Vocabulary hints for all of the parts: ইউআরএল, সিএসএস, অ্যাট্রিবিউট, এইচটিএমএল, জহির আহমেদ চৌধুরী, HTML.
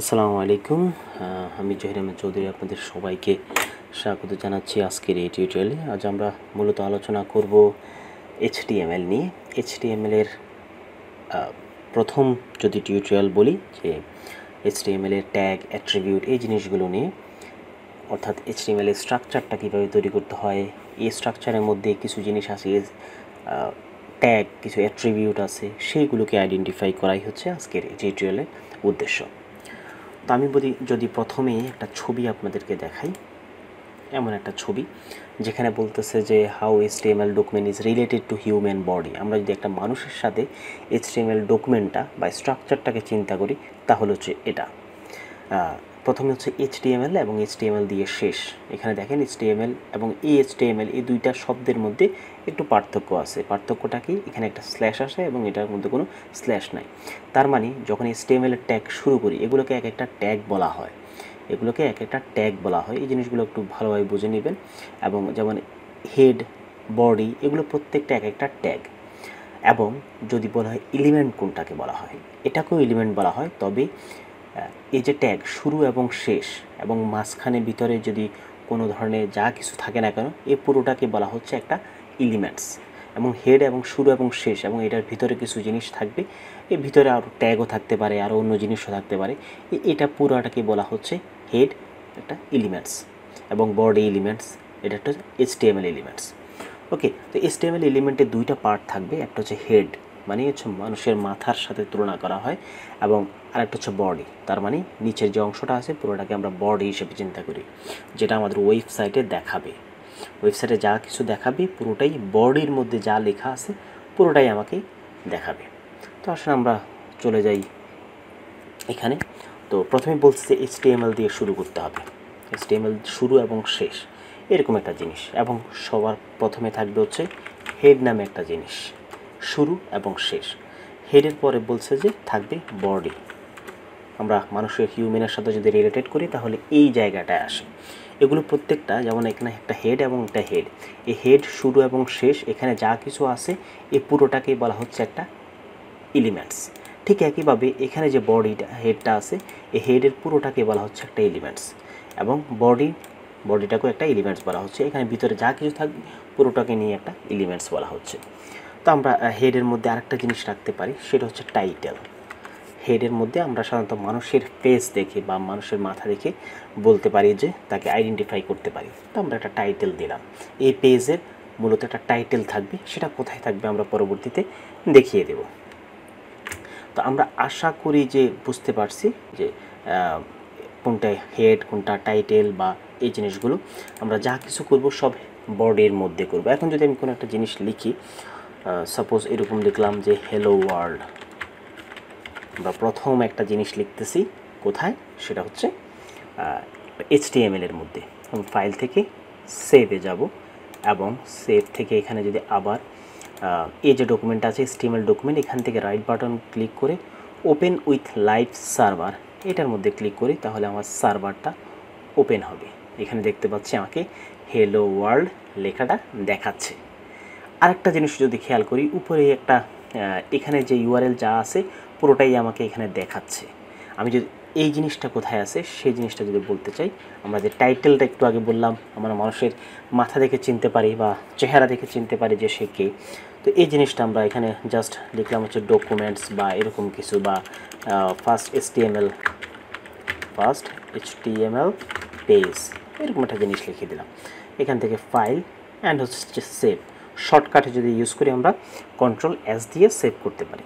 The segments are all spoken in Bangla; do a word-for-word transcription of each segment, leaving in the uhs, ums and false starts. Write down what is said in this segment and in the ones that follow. আসসালামু আলাইকুম আমি জহির আহমেদ চৌধুরী আপনাদের সবাইকে স্বাগত জানাচ্ছি আজকের এই টিউটোরিয়ালে আজ আমরা মূলত আলোচনা করব এইচটিএমএল নিয়ে এইচটিএমএল এর প্রথম যদি টিউটোরিয়াল বলি যে এইচটিএমএল এর ট্যাগ অ্যাট্রিবিউট এই জিনিসগুলো নিয়ে অর্থাৎ এইচটিএমএল এর স্ট্রাকচারটা কিভাবে তৈরি করতে হয় এই স্ট্রাকচারের মধ্যে কিছু জিনিস আছে ট্যাগ কিছু অ্যাট্রিবিউট আছে সেইগুলোকে আইডেন্টিফাই করাই হচ্ছে আজকের এই টিউটোরিয়ালের উদ্দেশ্য तो आमी बोली जोदी प्रथमे एक छवि आपनादेर के देखाई एमन एक छवि जेखाने बोलतेछे जे how HTML document is related to human body आमरा जोदी एक मानुषेर साथे एचटीएमएल डकुमेंटटा बा स्ट्राकचारटाके चिंता करी ताहले हच्छे एटा प्रथमे हच्छे एचटीएमएल एबं एचटीएमएल दिये शेष एखाने देखेन एचटीएमएल एबं एचटीएमएल एई दुइटा शब्देर मध्ये एकटु पार्थक्य आछे पार्थक्यटा कि एखाने एकटा स्लैश आछे एबं एटार मध्ये कोनो स्लैश नाई तार माने जखन एचटीएमएल एर टैग शुरू करी एगुलोके एक एकटा टैग बला हय एगुलोके एक एकटा टैग बला हय एई जिनिसगुलो एकटु भालोभाबे बुझे नेबेन एबं जेमन हेड बडी एगुलो प्रत्येकटा एक एकटा टैग एबं जोदि बला हय एलिमेंट कोनटाके बला हय एटाकेও एलिमेंट बला हय तबे এই যে ট্যাগ শুরু এবং শেষ এবং মাঝখানে ভিতরে যদি কোনো ধরনের যা কিছু থাকে না কেন এই পুরোটাকে বলা হচ্ছে একটা এলিমেন্টস এবং হেড এবং শুরু এবং শেষ এবং এটার ভিতরে কিছু জিনিস থাকবে এই ভিতরে আর ট্যাগও থাকতে পারে আর অন্য জিনিসও থাকতে পারে এটা পুরোটাকে বলা হচ্ছে হেড একটা এলিমেন্টস এবং বডি এলিমেন্টস এটা একটা এইচটিএমএল এলিমেন্টস ওকে তো এইচটিএমএল এলিমেন্টে দুইটা পার্ট থাকবে একটা হচ্ছে হেড मानी हम मानुषर माथार साथे तुलना करा है एबं आरेकटा होच्छे बडी तार मानी नीचे जो अंशटा आछे पुरोटाके आमरा बडी हिसेबे चिंता करी जेटा आमादेर वेबसाइटे देखाबे वेबसाइटे जा किछु देखाबे पुरोटाई बडिर मध्य जा लेखा आछे पुरोटाई आमाके देखाबे तो आसले आमरा चले जाई एखाने तो प्रथमे बोलछे एचटीएमएल दिये शुरू करते होबे एचटीएमएल शुरू एबं शेष एरकम एकटा जिनिस एबं सबार प्रथमे थाकबे होच्छे हेड नामे एकटा जिनिस शुरू एवं शेष हेडर पर बोलते जो थको बडी हमें मानुषे ह्यूमैनर साथे जो रिलेटेड करी ताहले ए जैगाटा आसे एगुलो प्रत्येकटा जेमन एखाने एकटा हेड एबं एकटा हेड ए हेड शुरू एवं शेष एखाने जा किछु आसे ए पुरोटाके बला होच्छे एकटा एलिमेंट्स ठीक एकई भावे एखाने जो बडिटा हेडटा आसे ए हेडर पुरोटाके बला होच्छे एकटा एलिमेंट्स एबं बडी बडिटाके एकटा एलिमेंट्स बला होच्छे एखाने भितरे जा किछु थाकबे पुरोटाके निये एकटा एलिमेंट्स बला होच्छे तो आमरा हेडर मध्य आरेकटा जिनिस राखते पारी सेटा होच्छे टाइटल हेडर मध्य आमरा साधारणत मानुषेर फेस देखे बा मानुषेर माथा देखे बोलते पारी जे ताके आइडेंटिफाई करते पारी तो आमरा एकटा टाइटल दिलाम ए पेजेर मूलत एकटा टाइटल थाकबे सेटा कोथाय थाकबे आमरा परबर्तीते देखिए देब तो आमरा आशा करी जे बुझते पारछि जे कोनटा हेड कोनटा टाइटल बा এই জিনিসগুলো আমরা যা কিছু করব সব বডির মধ্যে করব এখন যদি আমি কোনো একটা জিনিস লিখি सपोज এরকম লিখলাম যে हेलो वर्ल्ड আমরা প্রথম একটা জিনিস লিখতেছি কোথায় সেটা হচ্ছে এইচটিএমএল এর মধ্যে আমি ফাইল থেকে সেভে যাব এবং সেভ থেকে এখানে যদি আবার এই যে ডকুমেন্ট আছে এইচটিএমএল ডকুমেন্ট এখান থেকে রাইট বাটন ক্লিক করে ওপেন উইথ লাইভ সার্ভার এটার মধ্যে ক্লিক করি তাহলে আমার সার্ভারটা ওপেন হবে এখানে দেখতে পাচ্ছি আমাকে हेलो वर्ल्ड লেখাটা দেখাচ্ছে আরেকটা জিনিস যদি খেয়াল করি উপরে একটা এখানে যে ইউআরএল যা আছে পুরোটাই আমাকে এখানে দেখাচ্ছে আমি যদি এই জিনিসটা কোথায় আছে সেই জিনিসটা যদি বলতে চাই আমরা যে টাইটেলটা একটু আগে বললাম আমরা মানুষের মাথা দেখে চিনতে পারি বা চেহারা দেখে চিনতে পারি যে সে কে তো এই জিনিসটা আমরা এখানে জাস্ট লিখলাম হচ্ছে ডকুমেন্টস বা এরকম কিছু বা first এইচটিএমএল first এইচটিএমএল page এরকম একটা জিনিস লিখে দিলাম এখান থেকে ফাইল অ্যান্ড হচ্ছে সেভ शॉर्टकाटे जो यूज करी आमरा कंट्रोल एस दिए सेव करते पारी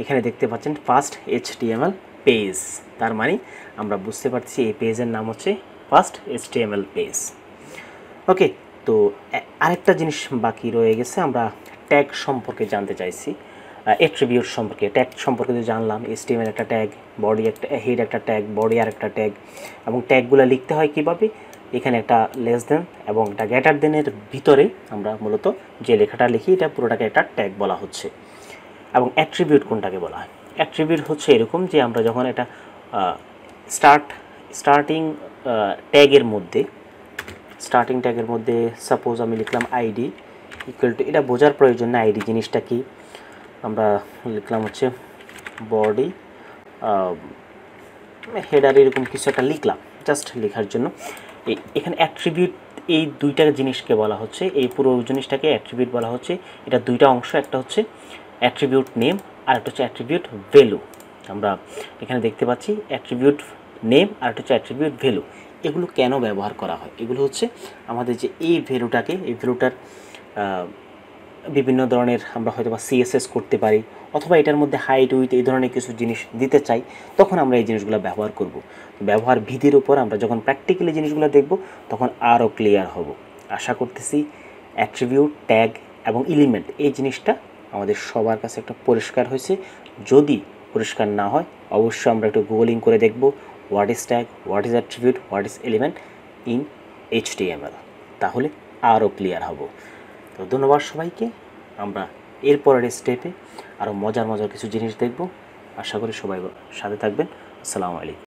एखाने देखते पाच्छेन फार्स्ट एचटीएमएल पेज तार माने आमरा बुझते पारछि ए पेजेर नाम होच्छे फार्स्ट एचटीएमएल पेज ओके तो आरेकटा जिनिस बाकी रये गेछे आमरा टैग सम्पर्के जानते चाइछि एट्रिब्यूट सम्पर्के टैग सम्पर्के जो जानलाम एचटीएमएल एकटा टैग बडी एकटा हेड एकटा टैग बडी आरेकटा टैग एबं टैगगुलो लिखते हय किभाबे এখানে একটা লেস দেন এবং একটা গ্রেটার দেন এর ভিতরে আমরা মূলত যে লেখাটা লিখি এটা পুরোটাকে একটা ট্যাগ বলা হচ্ছে এবং অ্যাট্রিবিউট কোনটাকে বলা হয় অ্যাট্রিবিউট হচ্ছে এরকম যে আমরা যখন এটা স্টার্ট স্টার্টিং ট্যাগের মধ্যে স্টার্টিং ট্যাগের মধ্যে সাপোজ আমি লিখলাম আইডি ইকুয়াল টু এটা বোঝার প্রয়োজন না আইডি জিনিসটা কি আমরা লিখলাম হচ্ছে বডি হেডার এরকম কিছু একটা লিখলাম জাস্ট লেখার জন্য। এখানে অ্যাট্রিবিউট এই দুইটা জিনিসকে বলা হচ্ছে, এই পুরো জিনিসটাকে অ্যাট্রিবিউট বলা হচ্ছে। এটা দুইটা অংশ, একটা হচ্ছে অ্যাট্রিবিউট নেম আর একটা হচ্ছে অ্যাট্রিবিউট ভ্যালু। আমরা এখানে দেখতে পাচ্ছি অ্যাট্রিবিউট নেম আর একটা হচ্ছে অ্যাট্রিবিউট ভ্যালু। এগুলো কেন ব্যবহার করা হয়? এগুলো হচ্ছে আমাদের যে এই ভ্যালুটাকে, এই ভ্যালুটার বিভিন্ন ধরনের আমরা হয়তো বা সিএসএস করতে পারি অথবা এটার মধ্যে হাইট উইথ এই ধরনের কিছু জিনিস দিতে চাই, তখন আমরা এই জিনিসগুলো ব্যবহার করব। ব্যবহার ভিত্তির উপর আমরা যখন প্র্যাকটিক্যালি জিনিসগুলো দেখব তখন আরও ক্লিয়ার হব। আশা করতেছি অ্যাট্রিবিউট, ট্যাগ এবং এলিমেন্ট এই জিনিসটা আমাদের সবার কাছে একটা পরিষ্কার হয়েছে। যদি পরিষ্কার না হয় অবশ্যই আমরা একটু গুগলিং করে দেখব what is tag, what is অ্যাট্রিবিউট, what is element in এইচটিএমএল, তাহলে আরও ক্লিয়ার হব। তো ধন্যবাদ সবাইকে। আমরা এরপরের স্টেপে আরও মজার মজার কিছু জিনিস দেখব। আশা করি সবাই সাথে থাকবেন। আসসালামু আলাইকুম।